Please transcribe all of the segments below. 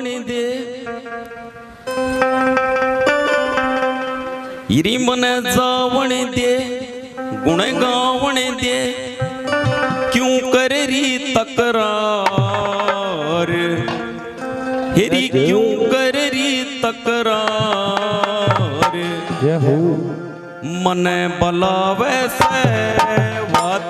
होने दे। इरी मने जावने दे, गुण गावने दे, क्यों कर री तकरार, हेरी क्यों कर री तकरार। मने बलावे से वात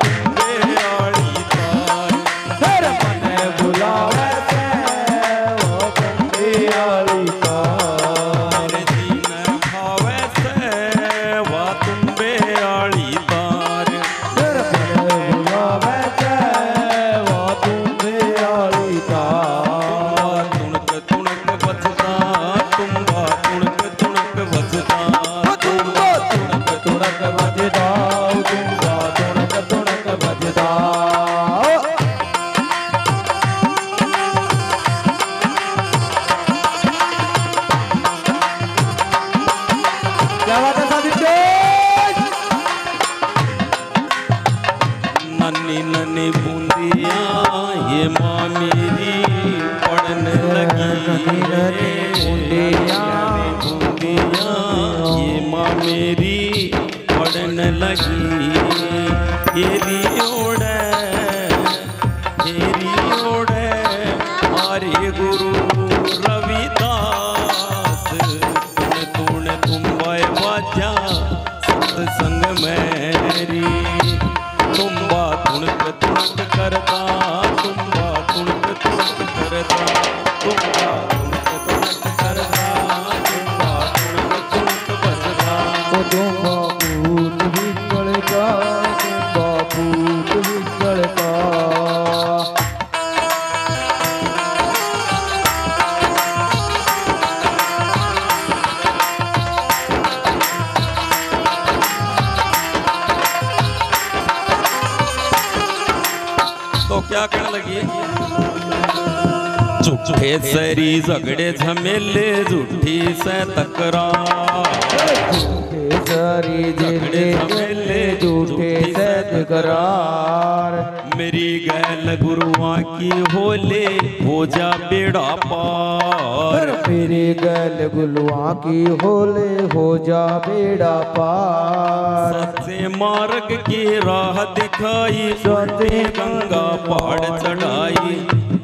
झूठे सरी झगड़े झमेले झूठी से तकरार, झूठे सरी झगड़े झमेले झूठे से तकरार। मेरी गैल गुरुआ की होले हो जा बेड़ा पार, मेरी गैल गुरुआ की होले हो जा बेड़ा पार। सच्चे मार्ग की राह दिखाई सच्चे गंगा पहाड़ चढ़ाई,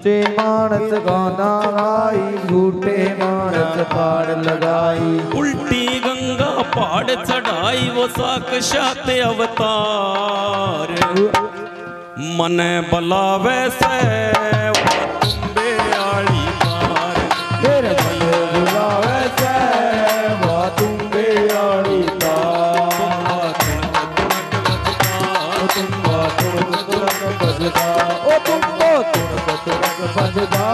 झूठे मानस गाना गाई झूठे मानस पाड़ लगाई। उल्टी गंगा पहाड़ चढ़ाई वो साक्षात अवतार। मन बलावे से तुम्बे आली तार, मन बुलावे से तुम्बे आली तार। तुम बजता तुरक बजदा, तुम्बा तुरक तुरक बजदा।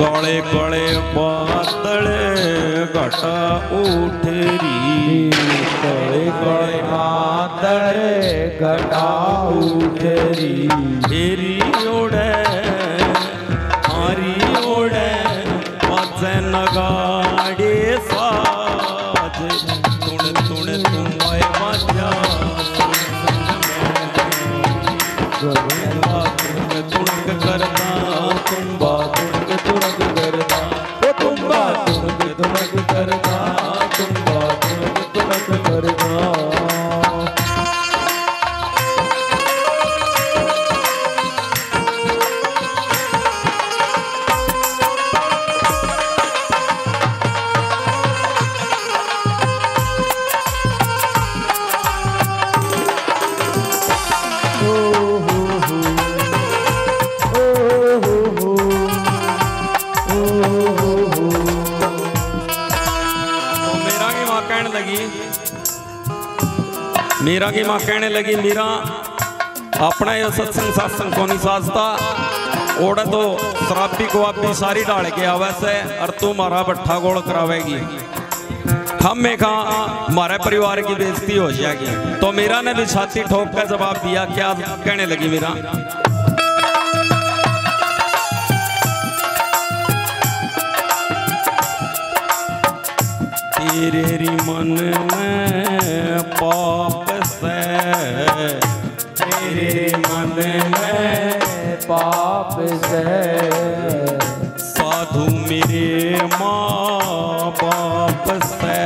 काले काले बादल घटा उठरी, काले काले बादल घटा उठरी। हेरी ओढ़े हरी ओढ़े पाँच नगाड़े साज, तुण तुण तुम्हारे बाजा तुणक करता तुम्बा मेरा की माँ कहने लगी, मेरा अपना यह सत्संग सासंग को नहीं साजता, ओड़ा तो शराबी को अपनी सारी डाल के आवस है और तू मारा भट्ठा गोड़ करावेगी। हम में कहा हमारे परिवार की बेइज्जती हो जाएगी। तो मीरा ने भी छाती ठोक कर जवाब दिया, क्या कहने लगी मीरा? तेरे मन में पाप से, तेरे मन में पाप से साधु मेरे माँ बाप से,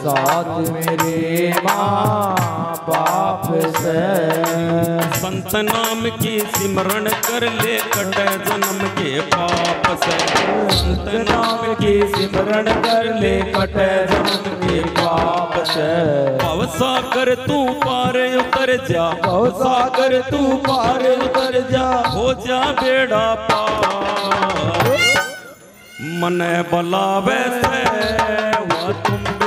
साधु मेरे माँ बाप से संत नाम की सिमरन कर ले कटे जन्म के पाप से, संत नाम की सिमरन कर ले कटे जन्म के पाप से। भव सागर तू पार उतर जा, भव सागर तू पार उतर जा, हो जा बेड़ा पार। मन बलावे से हुआ तुम